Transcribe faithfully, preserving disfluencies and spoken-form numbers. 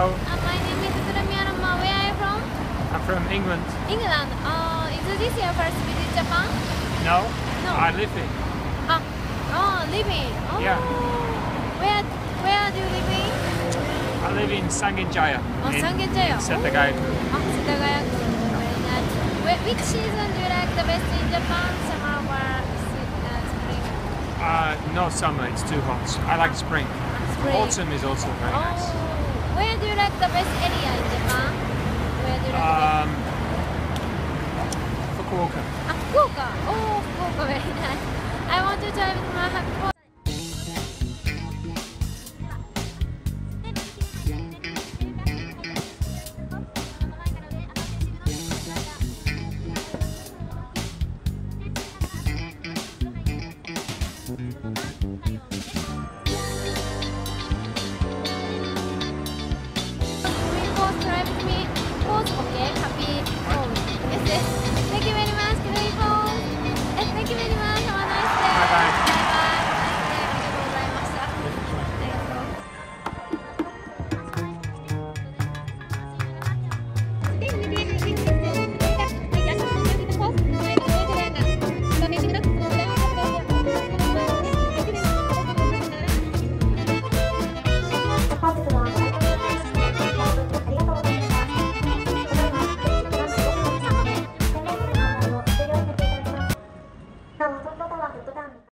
Hello. Uh, my name is Adelmianna. Where are you from? I'm from England. England. Uh, is this your first visit Japan? No. No. I live in. Ah. Oh, living. Oh. Yeah. Where Where do you live in? I live in Sangenjaya. Oh, in Sangenjaya. Setagaya. Oh, Setagaya. Very nice. Which season do you like the best in Japan? Summer or spring? Uh, no, summer. It's too hot. I like spring. Spring. Autumn is also very oh. nice. Where do you like the best area in Japan? Where do you like um, the Fukuoka. Ah, Fukuoka. Oh, Fukuoka, very nice. I want to drive with my husband. Hospital.